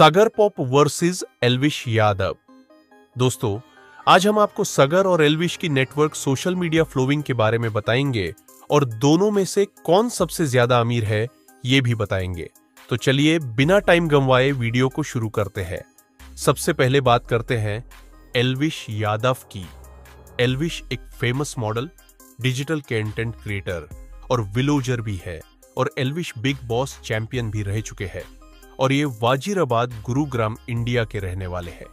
सागर pop versus Elvish Yadav. दोस्तों, आज हम आपको सागर और एल्विश की नेटवर्क सोशल मीडिया फ्लोइंग के बारे में बताएंगे और दोनों में से कौन सबसे ज्यादा अमीर है ये भी बताएंगे। तो चलिए बिना टाइम गंवाए वीडियो को शुरू करते हैं। सबसे पहले बात करते हैं एल्विश यादव की। एल्विश एक famous model, digital content creator और विलोजर भी है और एल्विश बिग बॉस चैंपियन भी रह चुके हैं और ये वाजिराबाद गुरुग्राम इंडिया के रहने वाले हैं।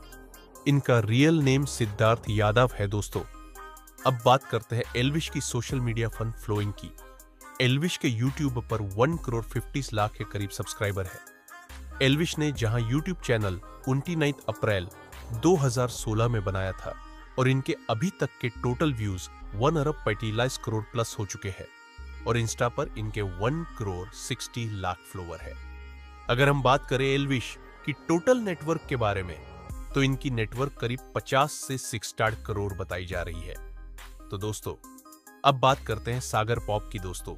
इनका रियल नेम सिद्धार्थ यादव है। दोस्तों, अब बात करते हैं एल्विश की सोशल मीडिया फन फ्लोइंग की। एल्विश के यूट्यूब पर 1,50,00,000 के करीब सब्सक्राइबर है। एल्विश ने जहां यूट्यूब चैनल 29 अप्रैल 2016 में बनाया था और इनके अभी तक के टोटल व्यूज 1,45,00,000 प्लस हो चुके हैं और इंस्टा पर इनके 1,60,00,000 फॉलोअर है। अगर हम बात करें एल्विश की टोटल नेटवर्क के बारे में, तो इनकी नेटवर्क करीब 50 से 60 करोड़ बताई जा रही है। तो दोस्तों, अब बात करते हैं सागर पॉप की। दोस्तों,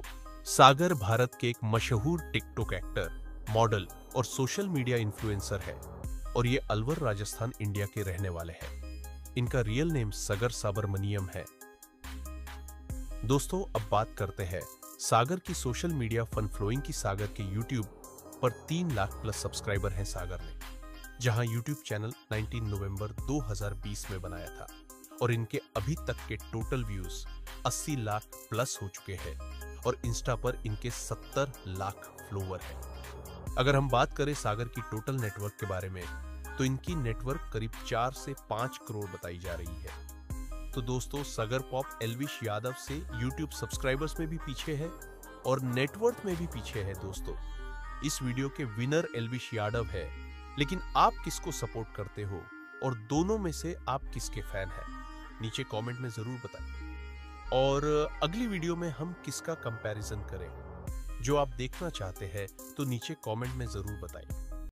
सागर भारत के एक मशहूर टिकटॉक एक्टर, मॉडल और सोशल मीडिया इन्फ्लुएंसर है और ये अलवर राजस्थान इंडिया के रहने वाले हैं। इनका रियल नेम सागर सुब्रमण्यम है। दोस्तों, अब बात करते हैं सागर की सोशल मीडिया फन फ्लोइंग की। सागर के यूट्यूब पर 3,00,000 प्लस सब्सक्राइबर हैं सागर ने, जहां यूट्यूब चैनल 19 नवंबर 2020 में बनाया था और इनके अभी तक के टोटल व्यूज 80,00,000 प्लस हो चुके हैं और इंस्टा पर इनके 70,00,000 फॉलोअर है। अगर हम बात करें सागर की टोटल नेटवर्क के बारे में, तो इनकी नेटवर्क करीब 4 से 5 करोड़ बताई जा रही है। तो दोस्तों, सागर पॉप एल्विश यादव से यूट्यूब सब्सक्राइबर्स में भी पीछे है और नेटवर्क में भी पीछे है। दोस्तों, इस वीडियो के विनर एल्विश यादव है, लेकिन आप किसको सपोर्ट करते हो और दोनों में से आप किसके फैन हैं? नीचे कॉमेंट में जरूर बताएं और अगली वीडियो में हम किसका कंपैरिजन करें, जो आप देखना चाहते हैं तो नीचे कमेंट में जरूर बताएं।